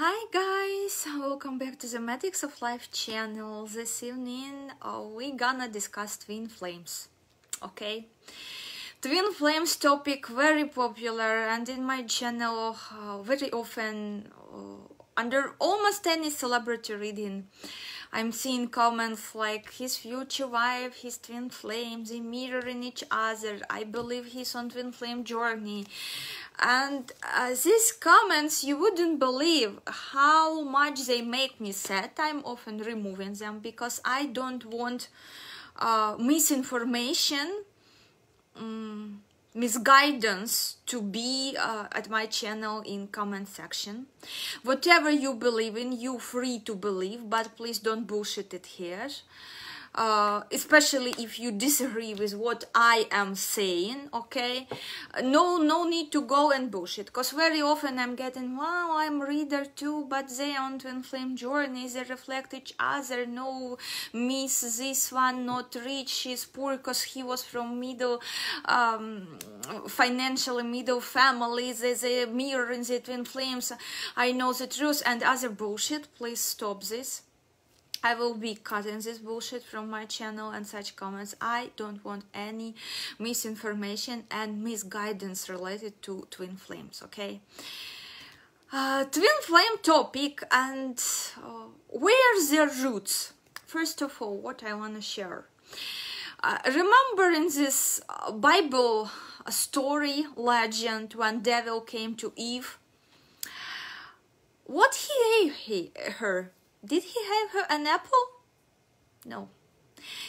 Hi guys, welcome back to the Matrix of Life channel. This evening we're gonna discuss twin flames. Okay, twin flames topic very popular and in my channel very often under almost any celebrity reading I'm seeing comments like his future wife, his twin flame, they mirror in each other, I believe he's on twin flame journey. And these comments, you wouldn't believe how much they make me sad. I'm often removing them because I don't want misinformation, misguidance to be at my channel in comment section. Whatever you believe in, you free to believe, but please don't bullshit it here, especially if you disagree with what I am saying. Okay, no need to go and bullshit, because very often I'm getting, wow, I'm reader too, but they on twin flame journeys, they reflect each other, no, miss this one not rich, she's poor because he was from middle financially middle family, they mirror in the twin flames, I know the truth, and other bullshit. Please stop this. I will be cutting this bullshit from my channel and such comments. I don't want any misinformation and misguidance related to twin flames, okay? Twin flame topic and where their roots. First of all, what I want to share. Remember in this Bible story, legend, when devil came to Eve, what he gave her? Did he have her an apple? No.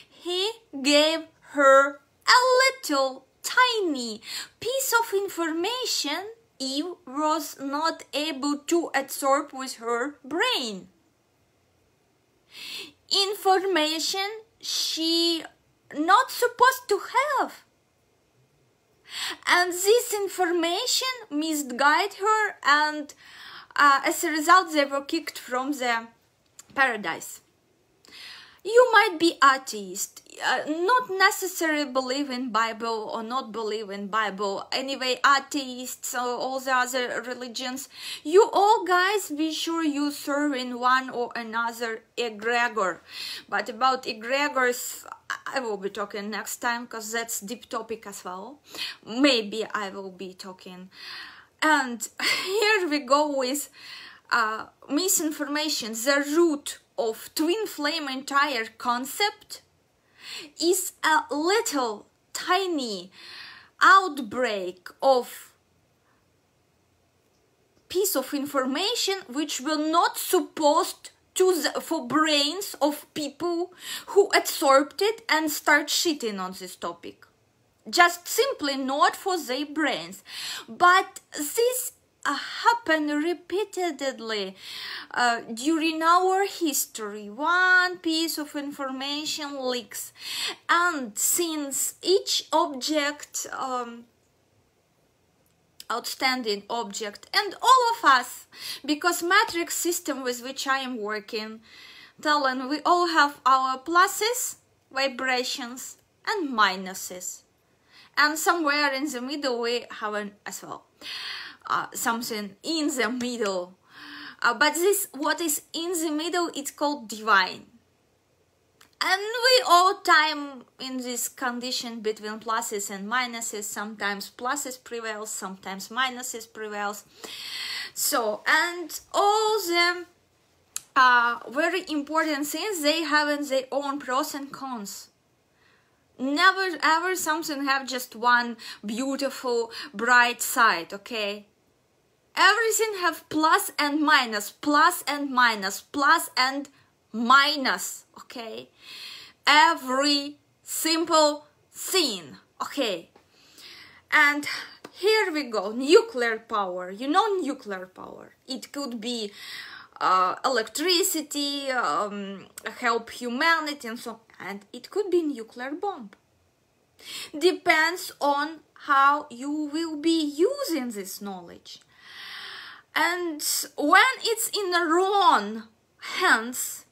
He gave her a little tiny piece of information Eve was not able to absorb with her brain. Information she not supposed to have. And this information misguided her, and as a result they were kicked from the paradise. You might be atheist, not necessarily believe in Bible or not believe in Bible. Anyway, atheists or all the other religions, you all guys be sure you serve in one or another egregor. But about egregors, I will be talking next time, because that's deep topic as well. Maybe I will be talking. And here we go with misinformation. The root of twin flame entire concept is a little tiny outbreak of piece of information which were not supposed to for brains of people who absorbed it and start shitting on this topic. Just simply not for their brains. But this happen repeatedly during our history. One piece of information leaks, and since each object, outstanding object, and all of us, because matrix system with which I am working, telling we all have our pluses, vibrations, and minuses, and somewhere in the middle we have an as well. Something in the middle, but this what is in the middle, it's called divine, and we all time in this condition between pluses and minuses. Sometimes pluses prevails, sometimes minuses prevails. So, and all the very important things, they have in their own pros and cons. Never ever something have just one beautiful bright side, okay? Everything have plus and minus, plus and minus, plus and minus, okay? Every simple thing, okay? And here we go, nuclear power. You know nuclear power. It could be electricity, help humanity and so on. And it could be nuclear bomb. Depends on how you will be using this knowledge. And when it's in the wrong hands,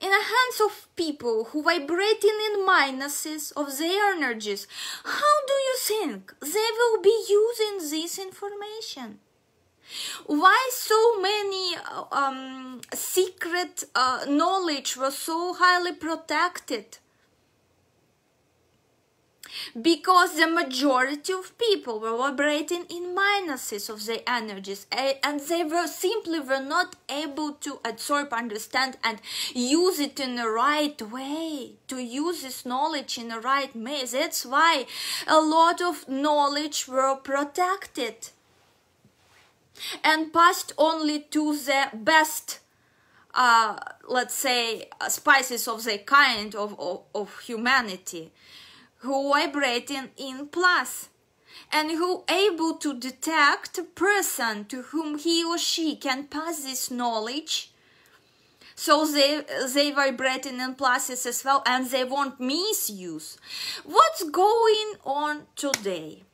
in the hands of people who vibrating in minuses of their energies, how do you think they will be using this information? Why so many secret knowledge was so highly protected? Because the majority of people were vibrating in minuses of their energies, and they were simply not able to absorb, understand and use it in the right way, to use this knowledge in the right way. That's why a lot of knowledge were protected and passed only to the best, let's say, species of the kind of humanity, who vibrating in plus and who able to detect a person to whom he or she can pass this knowledge. So they vibrating in pluses as well, and they won't misuse. What's going on today?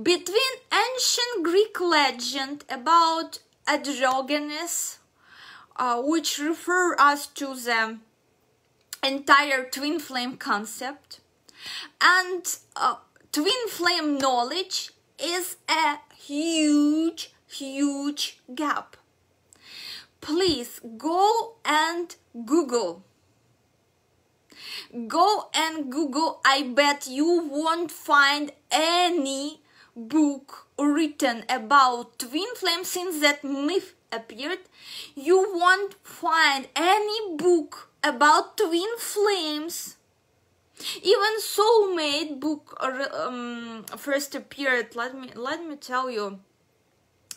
Between ancient Greek legend about androgynous, which refer us to the entire twin flame concept, and twin flame knowledge is a huge, huge gap. Please go and Google. Go and Google. I bet you won't find any book written about twin flame since that myth appeared. You won't find any book about twin flames. Even soulmate book first appeared. Let me tell you,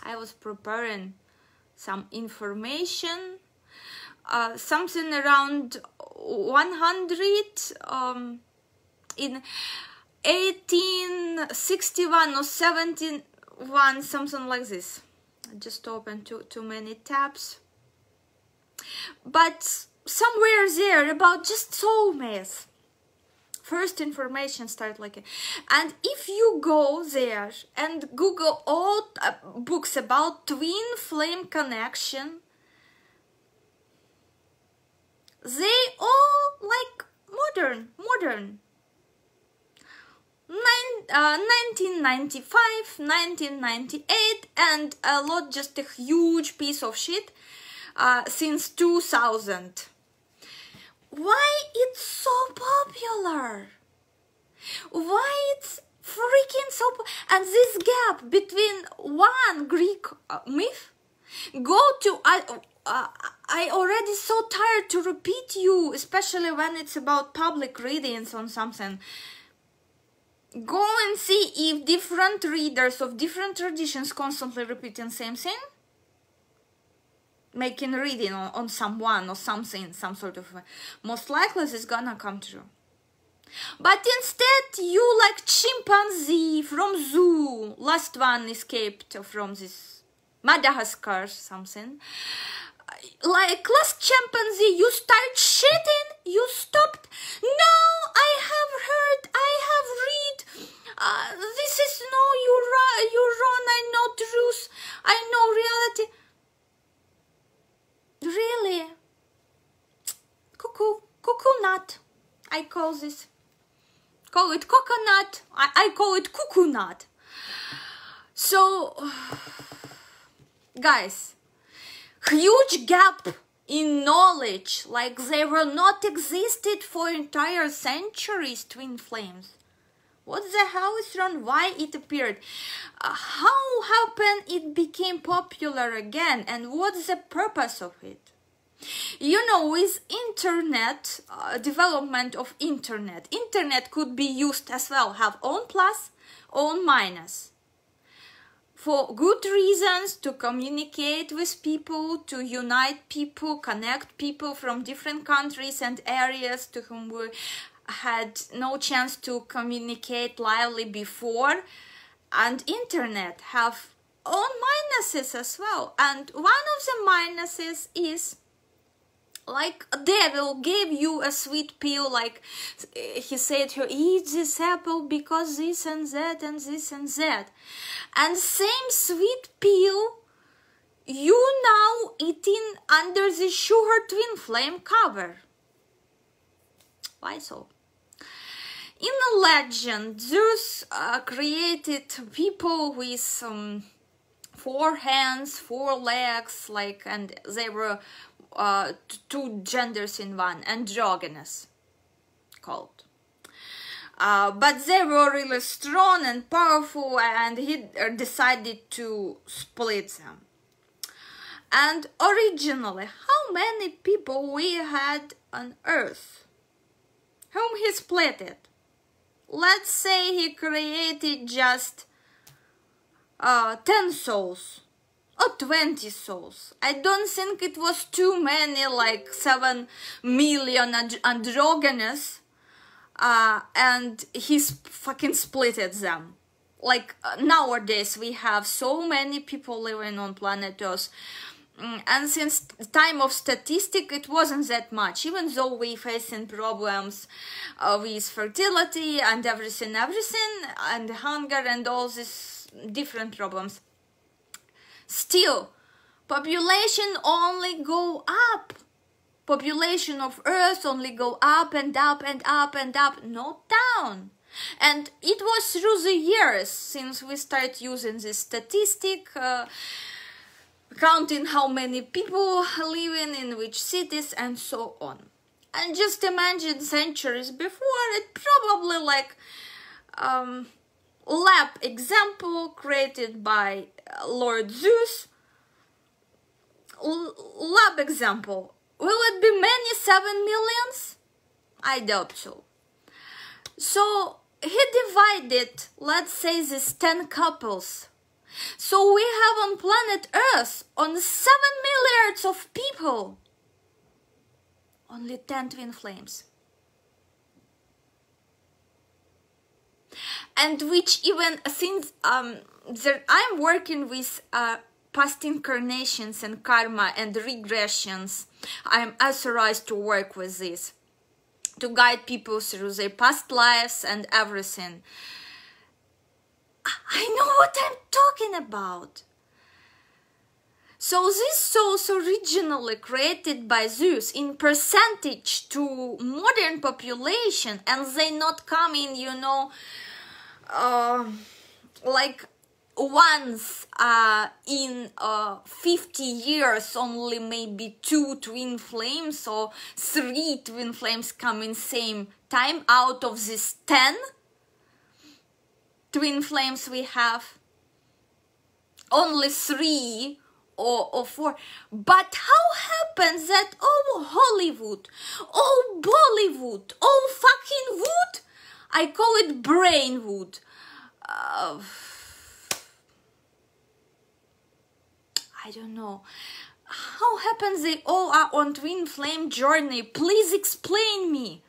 I was preparing some information, something around 100 in 1861 or 71, something like this. I just opened too many tabs, but somewhere there about just soulmates. First information started like it. And if you go there and Google all books about twin flame connection, they all like modern. 1995, 1998, and a lot, just a huge piece of shit since 2000. Why it's so popular? Why it's freaking so popular? And this gap between one Greek myth, go to... I already so tired to repeat you, especially when it's about public readings on something. Go and see if different readers of different traditions constantly repeating same thing. Making reading on someone or something, some sort of, most likely this is gonna come true. But instead you like chimpanzee from zoo, last one escaped from this Madagascar something. Like last chimpanzee, you start shitting, you stopped. No, I have heard, I have read. This is no, you're wrong, I know truth, I know reality. Really? Cuckoo nut. I call this. Call it coconut. I call it cuckoo nut. So, guys, huge gap in knowledge. Like they were not existed for entire centuries, twin flames. What the hell is wrong? Why it appeared? How happened it became popular again? And what's the purpose of it? You know, with internet, development of internet could be used as well, have own plus, own minus. For good reasons, to communicate with people, to unite people, connect people from different countries and areas to whom we had no chance to communicate lively before. And internet have own minuses as well, and one of the minuses is like devil gave you a sweet pill, like he said to you, eat this apple because this and that and this and that, and same sweet pill you now eating under the sugar twin flame cover. Why so? In a legend, Zeus created people with four hands, four legs, like, and they were two genders in one, androgynous called. But they were really strong and powerful, and he decided to split them. And originally, how many people we had on Earth whom he split it? Let's say he created just 10 souls or 20 souls. I don't think it was too many, like 7 million androgynous. And he fucking splitted them. Like nowadays we have so many people living on planet Earth, and since time of statistic it wasn't that much, even though we facing problems with fertility and everything and hunger and all these different problems. Still, population only go up. Population of Earth only go up and up and up and up, not down. And it was through the years since we started using this statistic, counting how many people living in which cities and so on. And just imagine centuries before, it probably like lab example created by Lord Zeus, lab example. Will it be many 7 millions? I doubt so. So he divided, let's say, these 10 couples. So we have on planet Earth, on 7 milliards of people, only 10 twin flames. And which even since I'm working with past incarnations and karma and regressions, I'm authorized to work with this, to guide people through their past lives and everything. I know what I'm talking about. So these souls originally created by Zeus in percentage to modern population, and they not coming, you know, like once in 50 years only maybe 2 twin flames or 3 twin flames come in same time out of these 10 twin flames we have. Only 3 or 4. But how happens that all Hollywood, all Bollywood, all fucking wood, I call it brain wood, I don't know. How happens they all are on twin flame journey? Please explain me.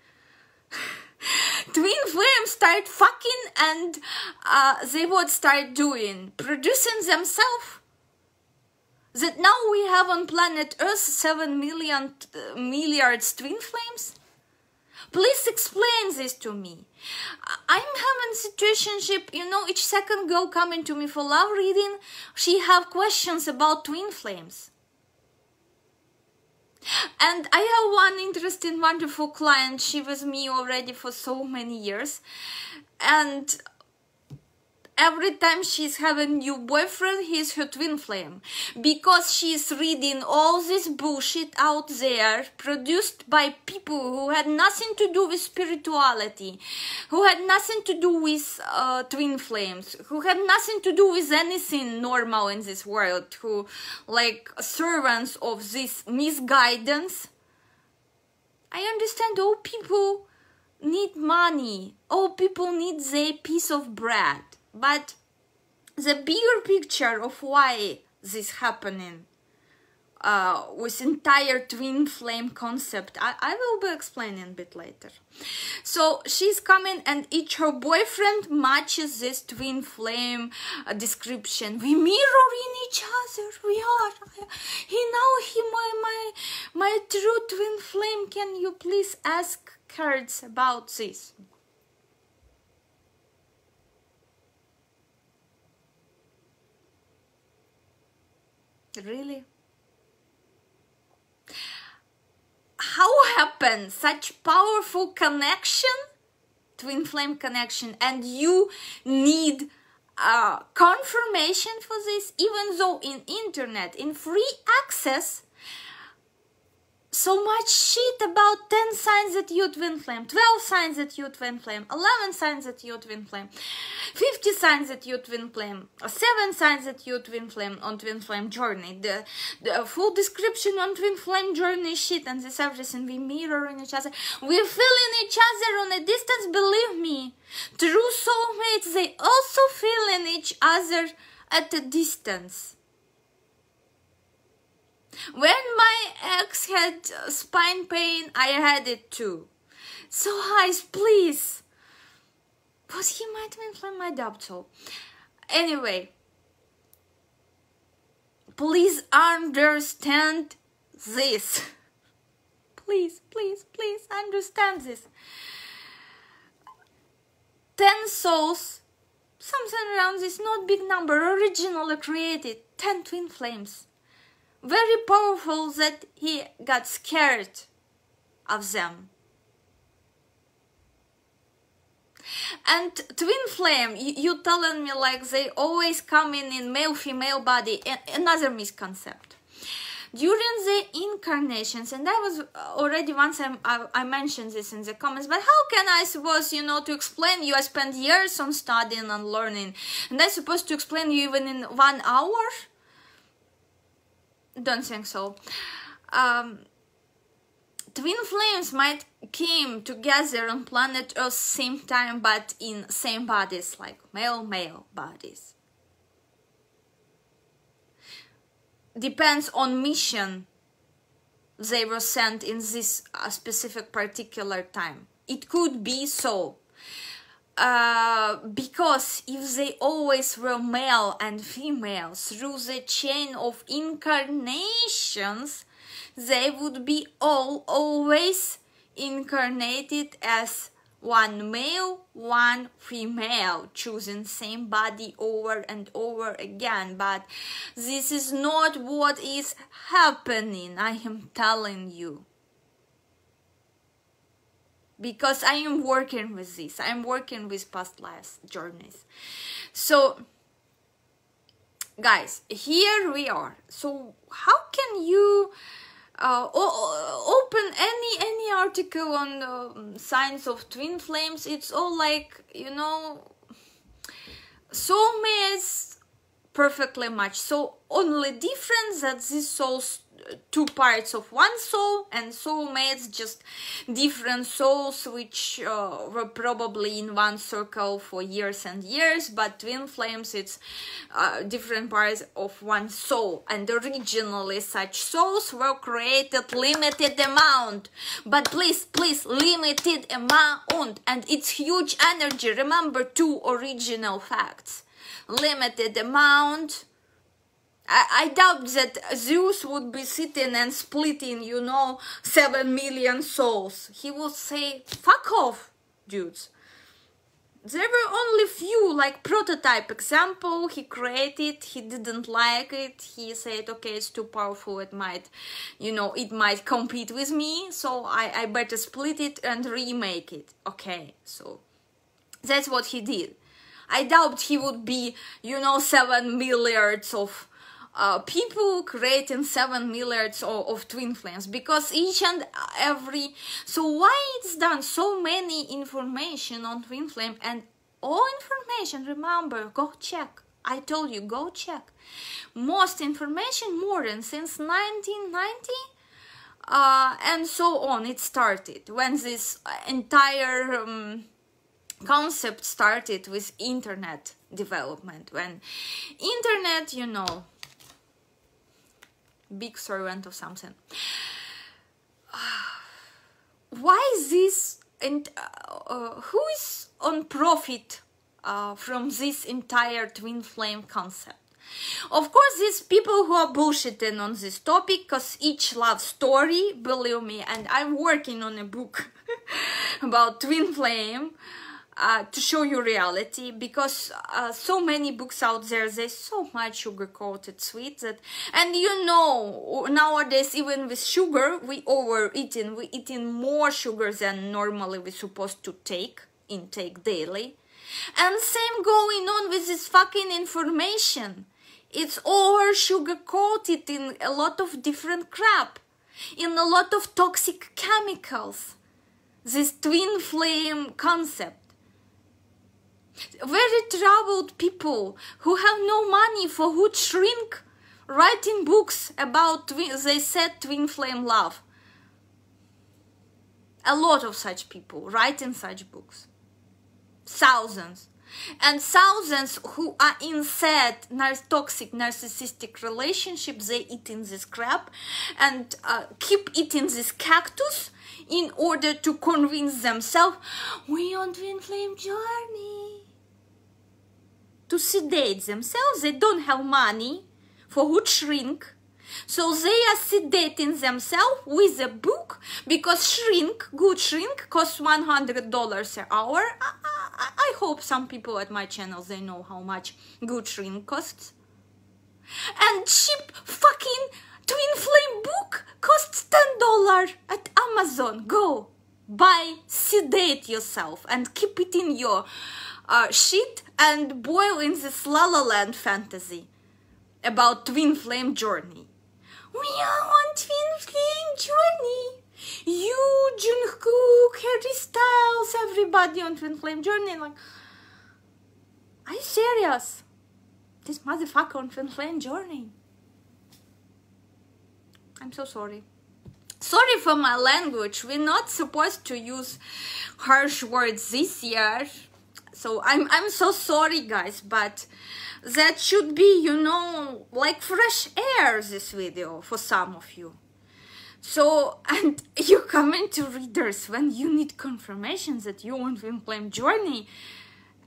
Twin flames start fucking and they would start doing, producing themselves. That now we have on planet Earth 7 milliards twin flames? Please explain this to me. I'm having situationship, you know, each second girl coming to me for love reading, she have questions about twin flames. And I have one interesting, wonderful client, she was me already for so many years. And every time she's having a new boyfriend, he's her twin flame. Because she's reading all this bullshit out there, produced by people who had nothing to do with spirituality, who had nothing to do with twin flames, who had nothing to do with anything normal in this world, who like servants of this misguidance. I understand all people need money, all people need their piece of bread. But the bigger picture of why this happening with entire twin flame concept, I will be explaining a bit later. So she's coming and each her boyfriend matches this twin flame description. We mirror in each other, we are. He know he my true twin flame. Can you please ask cards about this? Really? How happened such powerful connection, twin flame connection, and you need confirmation for this, even though in internet, in free access, so much shit about 10 signs that you twin flame, 12 signs that you twin flame, 11 signs that you twin flame, 50 signs that you twin flame, 7 signs that you twin flame on twin flame journey, the full description on twin flame journey shit, and this everything. We mirror in each other, we feel in each other on a distance, believe me. True soulmates, they also feel in each other at a distance. When my ex had spine pain, I had it too. So guys, please. But he might inflame my doubt soul. Anyway, please understand this. Please, please, please understand this. 10 souls, something around this, not big number, originally created, 10 twin flames. Very powerful that he got scared of them. And twin flame, you telling me like they always come in male-female body, another misconception. During the incarnations, and I was already once I mentioned this in the comments, but how can I suppose, you know, to explain you, I spent years on studying and learning, and I supposed to explain you even in 1 hour? Don't think so. Twin flames might came together on planet Earth same time, but in same bodies, like male-male bodies. Depends on mission they were sent in this specific particular time. It could be so. Because if they always were male and female through the chain of incarnations, they would be all always incarnated as one male, one female, choosing same body over and over again. But this is not what is happening, I am telling you. Because I am working with this. I am working with past lives journeys. So, guys, here we are. So, how can you open any article on the signs of twin flames? It's all like, you know, soulmates perfectly match. So, only difference that these souls, two parts of one soul, and soulmates just different souls which were probably in one circle for years and years, but twin flames, it's different parts of one soul, and originally such souls were created limited amount, but please, please, limited amount, and it's huge energy. Remember two original facts: limited amount. I doubt that Zeus would be sitting and splitting, you know, 7 million souls. He would say, fuck off, dudes. There were only few, like prototype example, he created, he didn't like it, he said, okay, it's too powerful, it might, you know, it might compete with me, so I better split it and remake it. Okay, so that's what he did. I doubt he would be, you know, 7 milliards of people creating 7 milliards of twin flames, because each and every, so why it's done so many information on twin flame, and all information, remember, go check, I told you, go check, most information more than since 1990 and so on, it started when this entire concept started with internet development, when internet, you know, big servant or something. Why this, and who is on profit from this entire twin flame concept? Of course, these people who are bullshitting on this topic, because each love story, believe me, and I'm working on a book about twin flame to show you reality, because so many books out there, there's so much sugar-coated sweet that, and you know, nowadays even with sugar, we overeating, we eating more sugar than normally we're supposed to take, intake daily. And same going on with this fucking information. It's over sugar-coated in a lot of different crap, in a lot of toxic chemicals, this twin flame concept. Very troubled people who have no money, for who shrink, writing books about, they said, twin flame love. A lot of such people writing such books. Thousands. And thousands who are in sad, toxic, narcissistic relationships, they eating this crap and keep eating this cactus in order to convince themselves, we on twin flame journey. To sedate themselves, they don't have money for who shrink. So they are sedating themselves with a book, because shrink, good shrink, costs $100 an hour. I hope some people at my channel, they know how much good shrink costs. And cheap fucking twin flame book costs $10 at Amazon. Go buy, sedate yourself and keep it in your shit and boil in this La La Land fantasy about twin flame journey. We are on twin flame journey. You, Jungkook, Harry Styles, everybody on twin flame journey. Like, are you serious? This motherfucker on twin flame journey. I'm so sorry. Sorry for my language. We're not supposed to use harsh words this year. So I'm so sorry, guys, but that should be, you know, like fresh air, this video, for some of you. So, and you comment to readers when you need confirmation that you want to claim journey.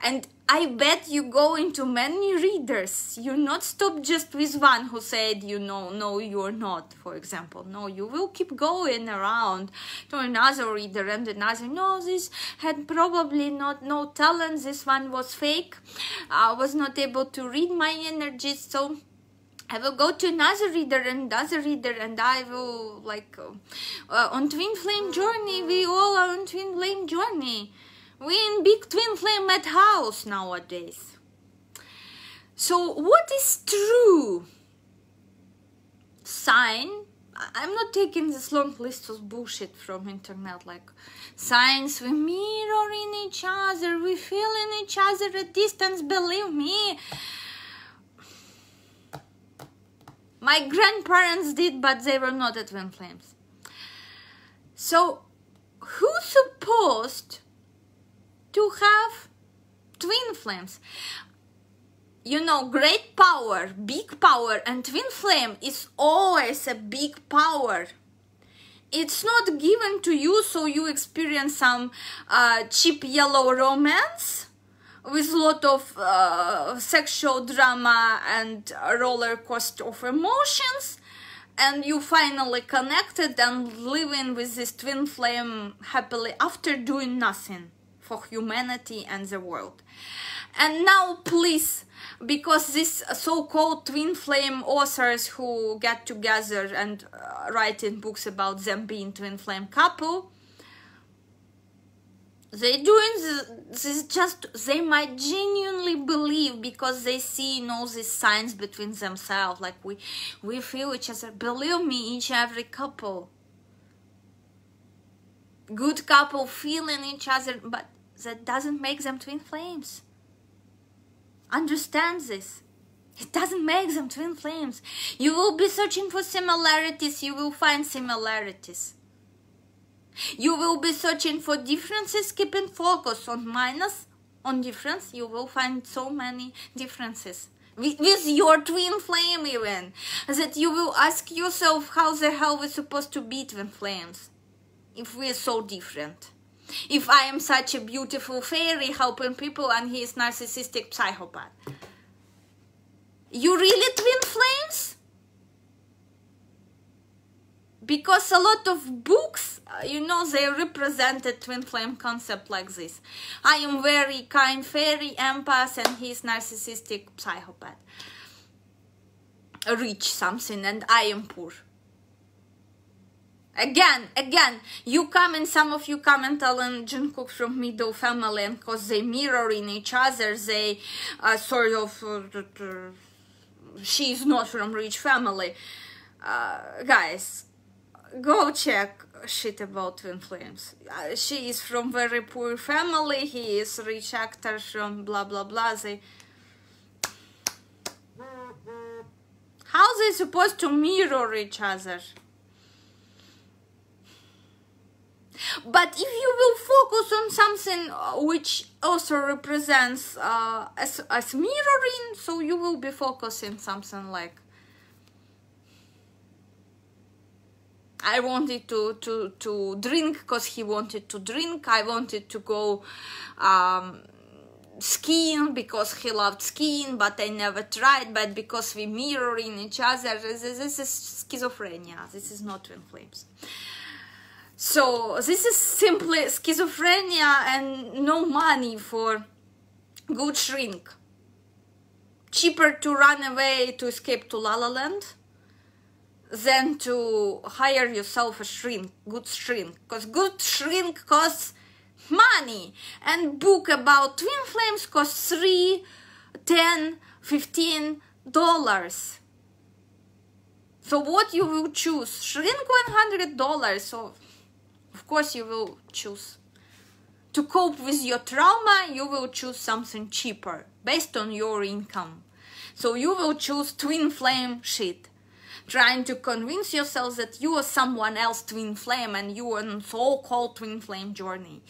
And I bet you go into many readers. You not stop just with one who said, you know, no, you're not, for example. No, you will keep going around to another reader and another. No, this had probably not no talent. This one was fake. I was not able to read my energies. So I will go to another reader and another reader, and I will like on twin flame journey. We all are on twin flame journey. We're in big twin flame madhouse nowadays. So what is true sign? I'm not taking this long list of bullshit from internet, like signs we mirror in each other, we feel in each other at distance, believe me. My grandparents did, but they were not at twin flames. So who's supposed to have twin flames? You know, great power, big power, and twin flame is always a big power. It's not given to you so you experience some cheap yellow romance with a lot of sexual drama and roller coaster of emotions, and you finally connected and living with this twin flame happily after doing nothing for humanity and the world. And now please, because these so-called twin flame authors who get together and write in books about them being twin flame couple, they doing this just, they might genuinely believe because they see, you know, these signs between themselves, like we feel each other. Believe me, each every couple, good couple feeling each other, but that doesn't make them twin flames. Understand this. It doesn't make them twin flames. You will be searching for similarities. You will find similarities. You will be searching for differences, keeping focus on minus, on difference. You will find so many differences with your twin flame even, that you will ask yourself, how the hell we're supposed to be twin flames if we're so different? If I am such a beautiful fairy helping people and he is narcissistic psychopath. You really twin flames? Because a lot of books, you know, they represent a twin flame concept like this. I am very kind fairy empath and he is narcissistic psychopath. Rich something and I am poor. Again, you comment, some of you comment Alan Jungkook from Middle Family, and because they mirror in each other, they sort of, she's not from rich family. Guys, go check shit about Twin Flames. She is from very poor family, he is rich actor from blah blah blah. How they supposed to mirror each other? But if you will focus on something which also represents as mirroring, so you will be focusing something like, I wanted to drink because he wanted to drink. I wanted to go skiing because he loved skiing, but I never tried. But because we mirror in each other, this is schizophrenia. This is not Twin Flames. So this is simply schizophrenia and no money for good shrink. Cheaper to run away to escape to La La Land than to hire yourself a shrink, good shrink. Because good shrink costs money. And book about Twin Flames costs $3, $10, $15. So what you will choose? Shrink $100. So of course you will choose. To cope with your trauma, you will choose something cheaper based on your income. So you will choose Twin Flame shit. Trying to convince yourself that you are someone else's twin flame and you are on so-called twin flame journey.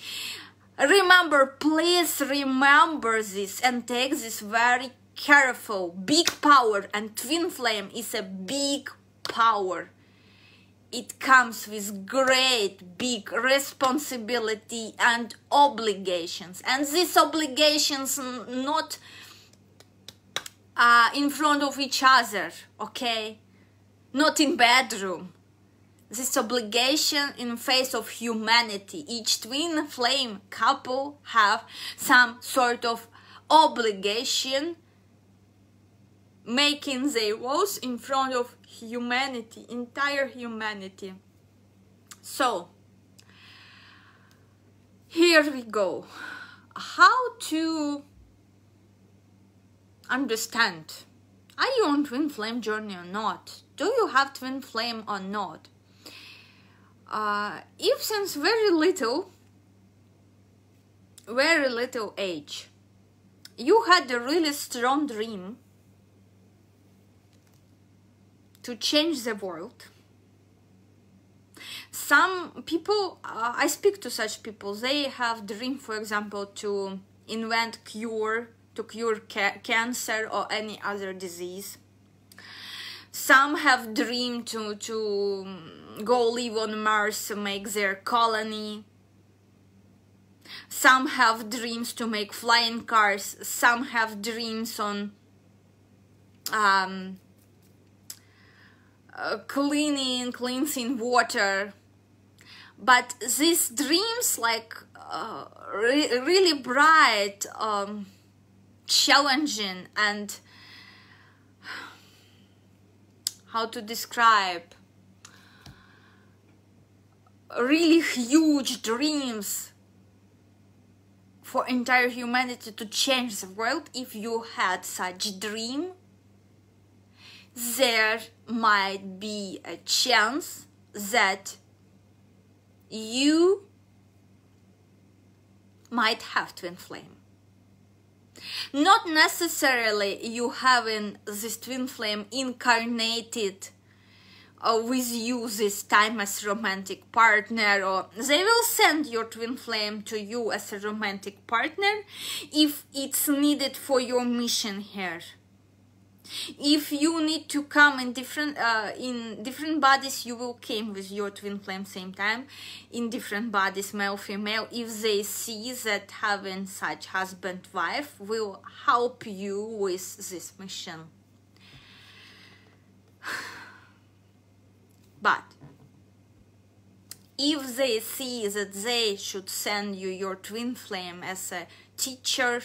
Remember, please remember this and take this very careful. Big power, and twin flame is a big power. It comes with great big responsibility and obligations. And these obligations not in front of each other, okay? Not in bedroom. This obligation in face of humanity. Each twin flame couple have some sort of obligation making their vows in front of humanity, entire humanity. So, here we go. How to understand, are you on twin flame journey or not? Do you have twin flame or not? If since very little age, you had a really strong dream to change the world. Some people, I speak to such people, they have dream, for example, to invent cure, to cure cancer or any other disease. Some have dreamed to go live on Mars, to make their colony. Some have dreams to make flying cars. Some have dreams on cleansing water. But these dreams, like really bright, challenging, and how to describe, really huge dreams for entire humanity to change the world. If you had such dream, there might be a chance that you might have twin flame. Not necessarily you having this twin flame incarnated with you this time as romantic partner, or they will send your twin flame to you as a romantic partner if it's needed for your mission here. If you need to come in different bodies, you will come with your twin flame same time in different bodies, male, female, if they see that having such husband, wife will help you with this mission. But if they see that they should send you your twin flame as a teacher,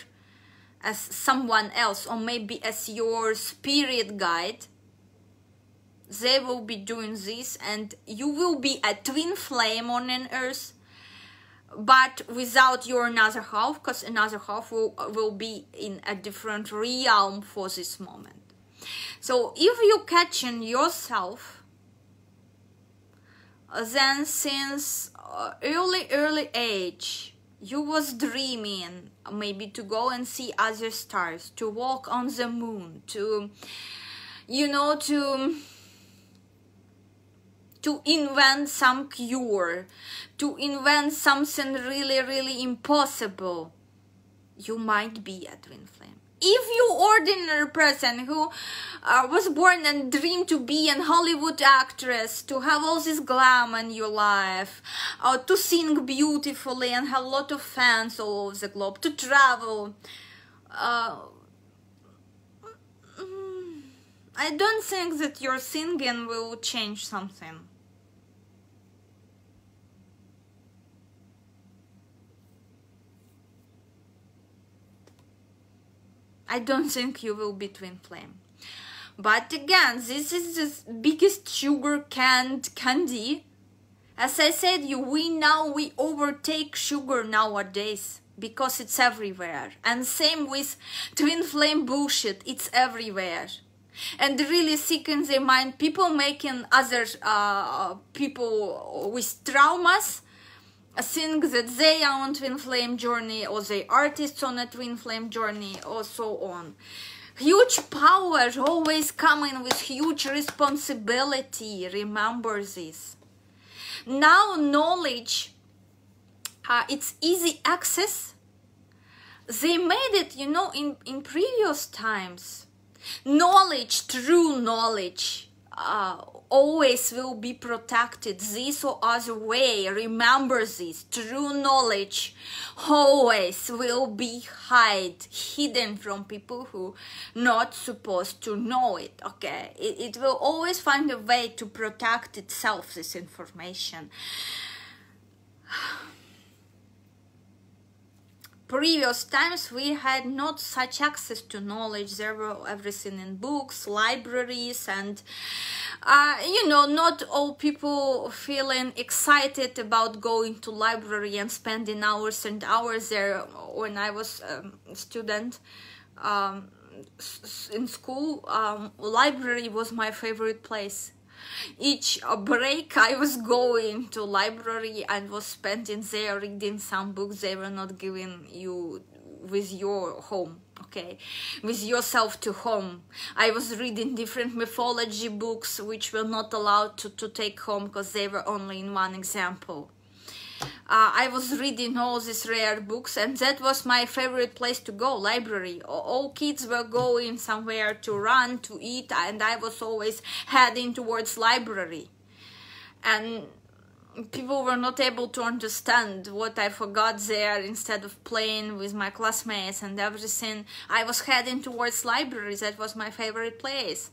as someone else, or maybe as your spirit guide, they will be doing this, and you will be a twin flame on an earth, but without your another half, because another half will be in a different realm for this moment. So if you catching yourself, then since early age you was dreaming maybe to go and see other stars, to walk on the moon, to, you know, to invent some cure, to invent something really impossible, you might be a twin flame. If you ordinary person who was born and dreamed to be an Hollywood actress, to have all this glamour in your life, to sing beautifully and have a lot of fans all over the globe, to travel, I don't think that your singing will change something. I don't think you will be twin flame. But again, this is the biggest sugar candy. As I said, we overtake sugar nowadays because it's everywhere. And same with twin flame bullshit, it's everywhere. And really sick in their mind, people making other people with traumas think that they are on twin flame journey, or they artists on a twin flame journey, or so on. Huge power always coming with huge responsibility, remember this. Now knowledge, it's easy access. They made it, you know, in previous times. Knowledge, true knowledge, always will be protected this or other way. Remember this, true knowledge always will be hidden from people who not supposed to know it, okay? It will always find a way to protect itself, this information. Previous times we had not such access to knowledge. There were everything in books, libraries, and you know, not all people feeling excited about going to library and spending hours and hours there. When I was a student in school, library was my favorite place. Each break I was going to library and was spending there reading some books they were not giving you with your home, okay, with yourself to home. I was reading different mythology books which were not allowed to take home because they were only in one example. I was reading all these rare books, and that was my favorite place to go, library. All kids were going somewhere to run, to eat, and I was always heading towards library. And people were not able to understand what I forgot there. Instead of playing with my classmates and everything, I was heading towards library. That was my favorite place.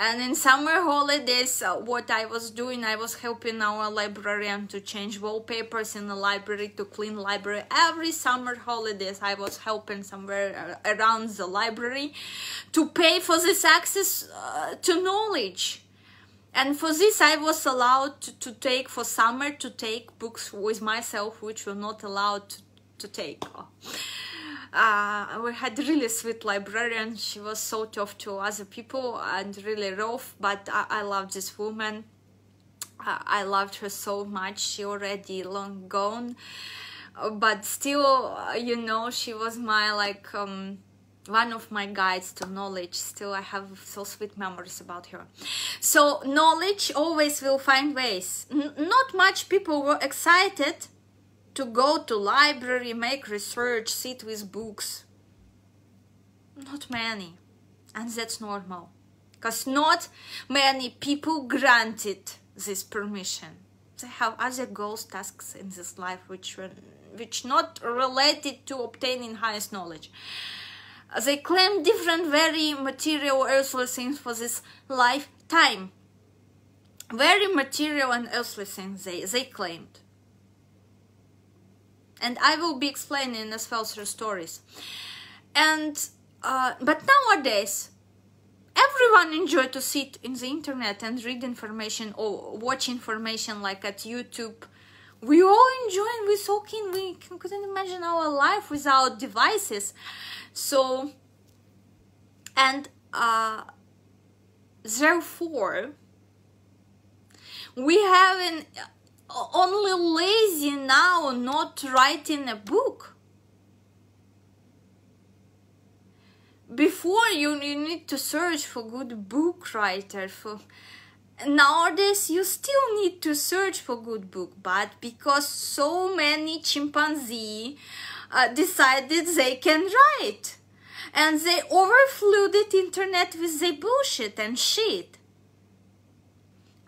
And in summer holidays, what I was doing, I was helping our librarian to change wallpapers in the library, to clean library. Every summer holidays, I was helping somewhere around the library to pay for this access to knowledge. And for this, I was allowed to take books with myself, which were not allowed to take. We had really sweet librarian. She was so tough to other people and really rough, but I loved this woman. I loved her so much. She already long gone, but still, you know, she was my like one of my guides to knowledge. Still, I have so sweet memories about her. So knowledge always will find ways. Not much people were excited to go to library, make research, sit with books. Not many. And that's normal, because not many people granted this permission. They have other goals, tasks in this life which not related to obtaining highest knowledge. They claim different very material earthly things for this lifetime. Very material and earthly things they claimed. And I will be explaining as well through stories. And but nowadays, everyone enjoy to sit in the internet and read information or watch information like at YouTube. We all enjoy and we're so keen, we couldn't imagine our life without devices. So, and therefore, we have an only lazy now not writing a book. Before you need to search for good book writer. For nowadays you still need to search for good book, but because so many chimpanzees decided they can write, and they overflooded internet with their bullshit and shit.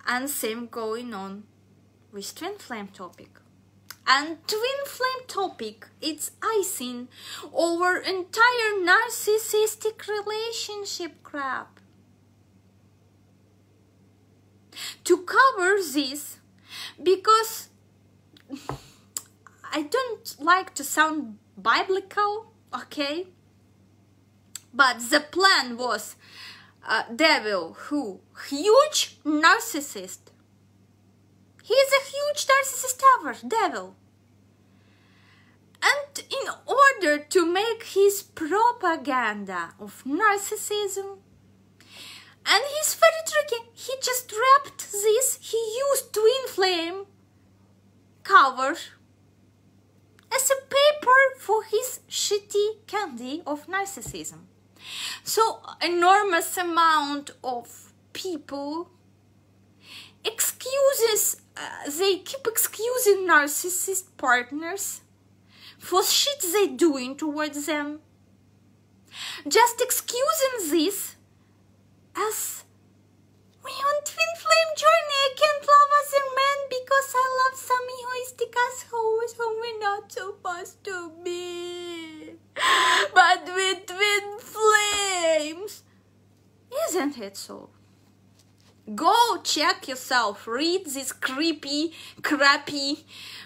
And same going on with twin flame topic. And twin flame topic, it's icing over entire narcissistic relationship crap. To cover this, because I don't like to sound biblical, okay? But the plan was devil who huge narcissist. He's a huge narcissist ever, devil. And in order to make his propaganda of narcissism, and he's very tricky, he just wrapped this, he used twin flame cover as a paper for his shitty candy of narcissism. So enormous amount of people excuses, they keep excusing narcissist partners for shit they doing towards them. Just excusing this as we on twin flame journey, I can't love other men because I love some egoistic assholes who we're not supposed to be. But with twin flames, isn't it so? Go check yourself, read these creepy, crappy,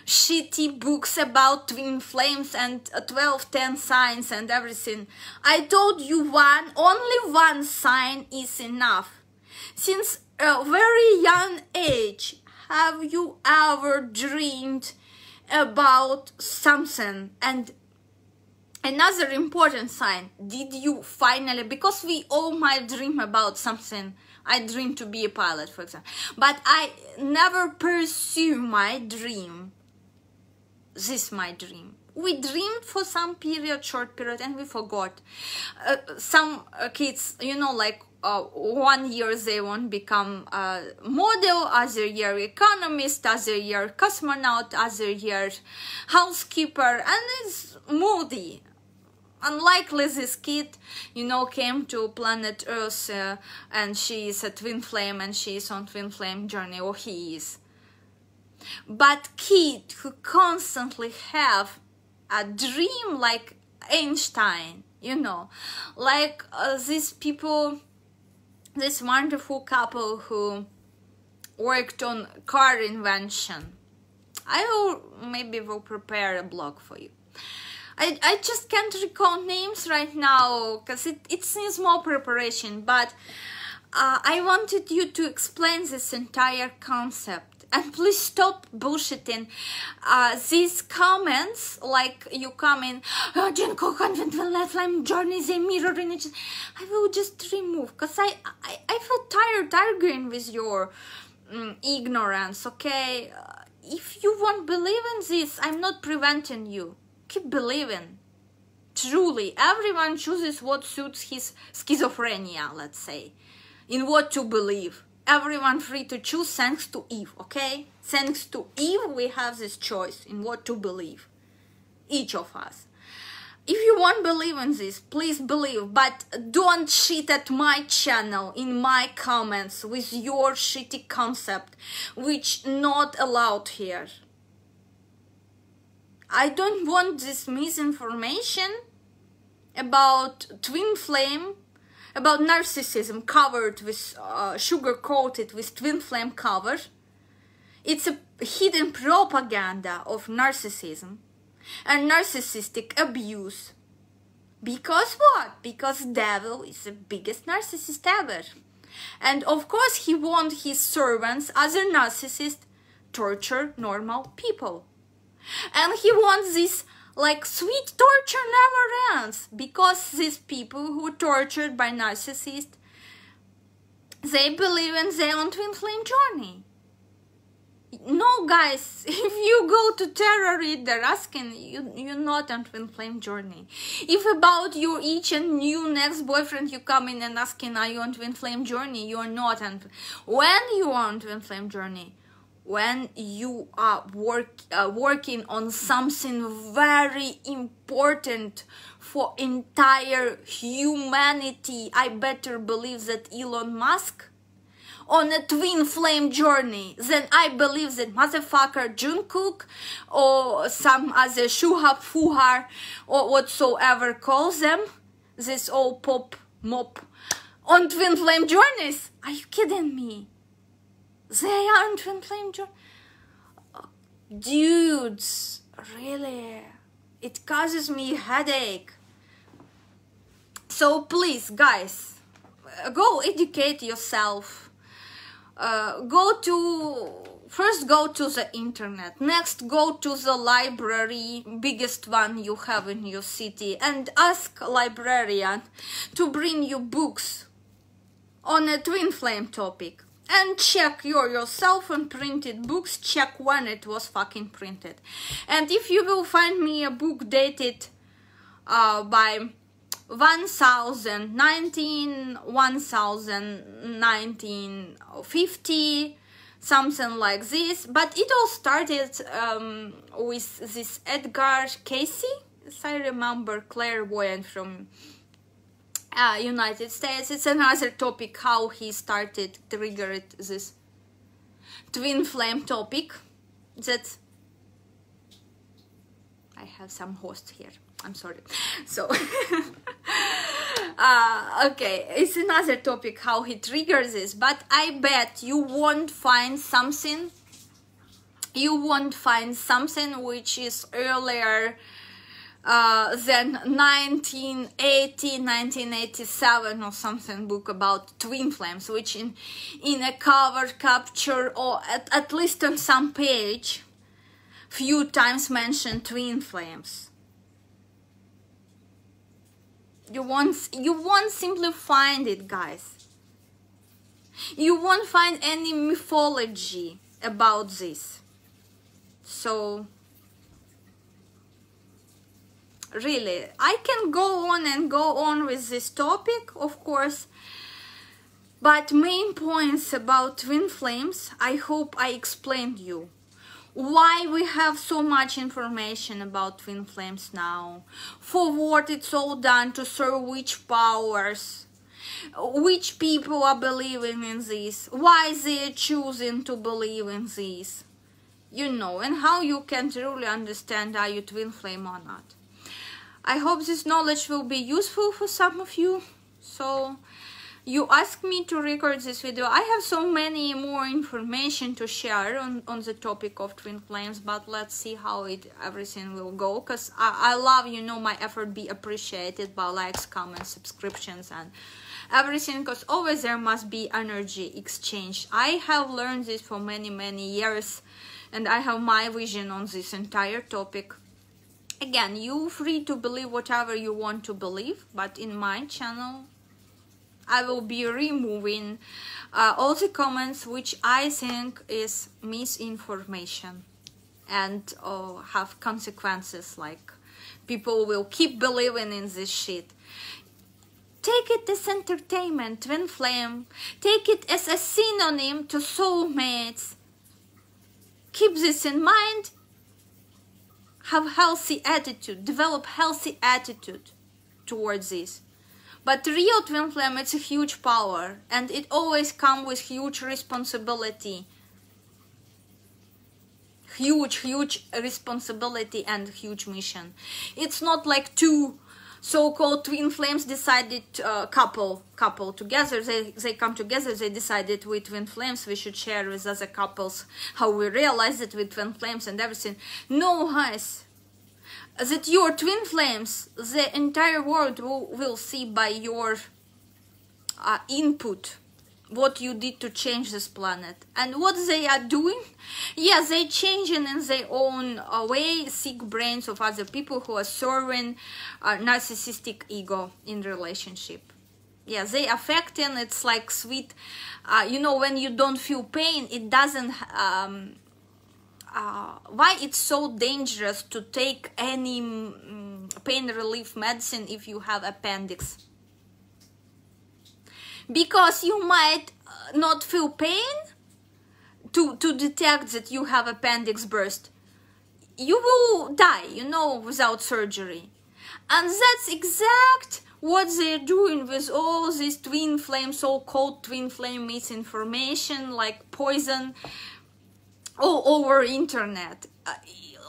shitty books about twin flames and 12-10 signs and everything. I told you only one sign is enough. Since a very young age, have you ever dreamed about something? And another important sign, did you finally, because we all might dream about something. I dream to be a pilot, for example, but I never pursue my dream. This is my dream. We dreamed for some period, short period, and we forgot. Some kids, you know, like 1 year they won't become a model, other year economist, other year cosmonaut, other year housekeeper, and it's moody. Unlikely this kid, you know, came to planet Earth and she is a twin flame and she is on twin flame journey, or he is. But kid who constantly have a dream like Einstein, you know, like these people, this wonderful couple who worked on car invention. I will, maybe will prepare a blog for you. I just can't recall names right now because it needs more preparation, but I wanted you to explain this entire concept, and please stop bullshitting these comments like you come in, Jinko Convent and Life Lime Journey, they mirror in each. I will just remove because I feel tired arguing with your ignorance, okay? If you won't believe in this, I'm not preventing you. Keep believing. Truly, everyone chooses what suits his schizophrenia, let's say, in what to believe. Everyone free to choose, thanks to Eve, okay? Thanks to Eve, we have this choice in what to believe, each of us. If you won't believe in this, please believe, but don't shit at my channel in my comments with your shitty concept, which not allowed here. I don't want this misinformation about twin flame, about narcissism covered with, sugar-coated with twin flame cover. It's a hidden propaganda of narcissism and narcissistic abuse Because what? Because devil is the biggest narcissist ever. And of course he wants his servants, other narcissists, torture normal people. And he wants this like sweet torture never ends, because these people who are tortured by narcissists, they believe in their own twin flame journey. No, guys, if you go to tarot reader asking, you're not on twin flame journey. If about your each and new next boyfriend you come in and asking, are you on twin flame journey? You're not on. When you are on twin flame journey, when you are working on something very important for entire humanity, I better believe that Elon Musk on a twin flame journey, then I believe that motherfucker Jungkook or some other Shuhab, Fuhar or whatsoever calls them, this all pop mop, on twin flame journeys. Are you kidding me? They are on twin flame journeys. Dudes, really, it causes me headache. So please, guys, go educate yourself. First go to the internet, next go to the library, biggest one you have in your city, and ask librarian to bring you books on a twin flame topic, and check yourself on printed books, check when it was fucking printed. And if you will find me a book dated by 1950, something like this. But it all started with this Edgar Cayce, as I remember, clairvoyant from United States. It's another topic how he started, triggered this twin flame topic. That I have some host here. I'm sorry. So, okay, it's another topic how he triggers this, but I bet you won't find something which is earlier than 1980, 1987 or something book about twin flames, which in a cover capture or at least on some page, few times mentioned twin flames. You won't simply find it, guys. You won't find any mythology about this. So, really, I can go on with this topic, of course. But main points about twin flames, I hope I explained you. Why we have so much information about twin flames now, for what it's all done to serve which powers, which people are believing in this, why they are choosing to believe in this, you know, and how you can truly understand are you twin flame or not. I hope this knowledge will be useful for some of you. So you asked me to record this video. I have so many more information to share on the topic of twin flames, but let's see how everything will go, because I love, you know, my effort be appreciated by likes, comments, subscriptions and everything, because always there must be energy exchange. I have learned this for many years, and I have my vision on this entire topic. Again, you're free to believe whatever you want to believe, but in my channel I will be removing all the comments which I think is misinformation and have consequences, like people will keep believing in this shit. Take it as entertainment, twin flame. Take it as a synonym to soulmates. Keep this in mind. Have healthy attitude. Develop healthy attitude towards this. But real twin flame, it's a huge power, and it always comes with huge responsibility. Huge responsibility and huge mission. It's not like two so-called twin flames decided couple together. They come together, they decided with twin flames we should share with other couples how we realize it with twin flames and everything. No, guys. that your twin flames, the entire world will see by your input, what you did to change this planet. And what they are doing, yeah, they're changing in their own way sick brains of other people who are serving narcissistic ego in relationship. Yeah, they affecting, it's like sweet, you know, when you don't feel pain, it doesn't, why it's so dangerous to take any pain relief medicine if you have appendix? Because you might not feel pain to detect that you have appendix burst. You will die, you know, without surgery. And that's exact what they're doing with all this twin flame, so-called twin flame misinformation, like poison all over internet.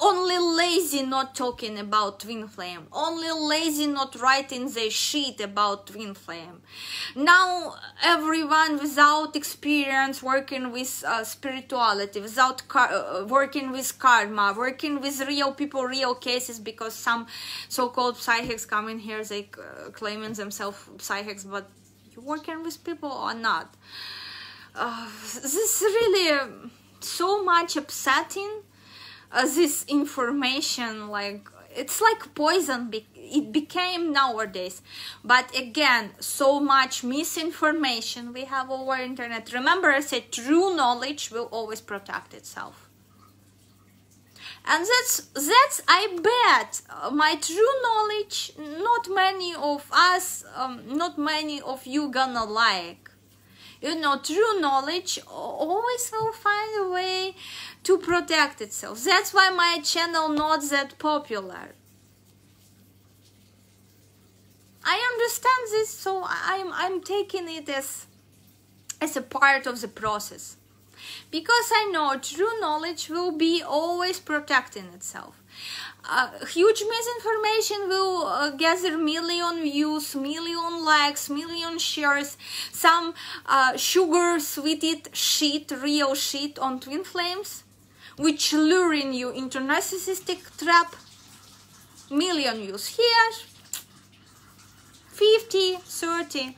Only lazy not talking about twin flame, only lazy not writing their shit about twin flame. Now everyone without experience working with spirituality, without working with karma, working with real people, real cases, because some so-called psychics come in here, they claiming themselves psychics, but you working with people or not? This is really so much upsetting. This information, like, it's like poison, it became nowadays. But again, so much misinformation we have over internet. Remember, I said true knowledge will always protect itself. And that's I bet, my true knowledge, not many of us, not many of you gonna like. You know, true knowledge always will find a way to protect itself. That's why my channel not that popular. I understand this, so I'm taking it as a part of the process. Because I know true knowledge will be always protecting itself. Huge misinformation will gather million views, million likes, million shares, some sugar-sweeted shit, real shit on twin flames, which luring you into narcissistic trap. Million views here, 50, 30.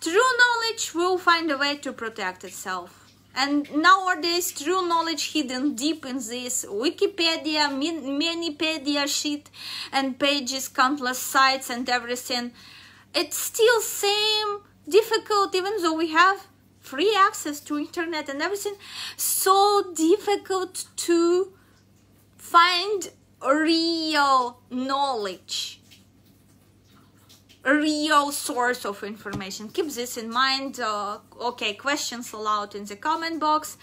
True knowledge will find a way to protect itself. And nowadays, true knowledge hidden deep in this Wikipedia, Manypedia shit, and pages, countless sites and everything. It's still same difficult, even though we have free access to internet and everything. So difficult to find real knowledge, real source of information. Keep this in mind. Okay, questions allowed in the comment box,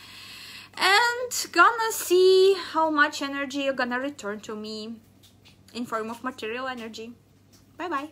and gonna see how much energy you're gonna return to me in form of material energy. Bye bye.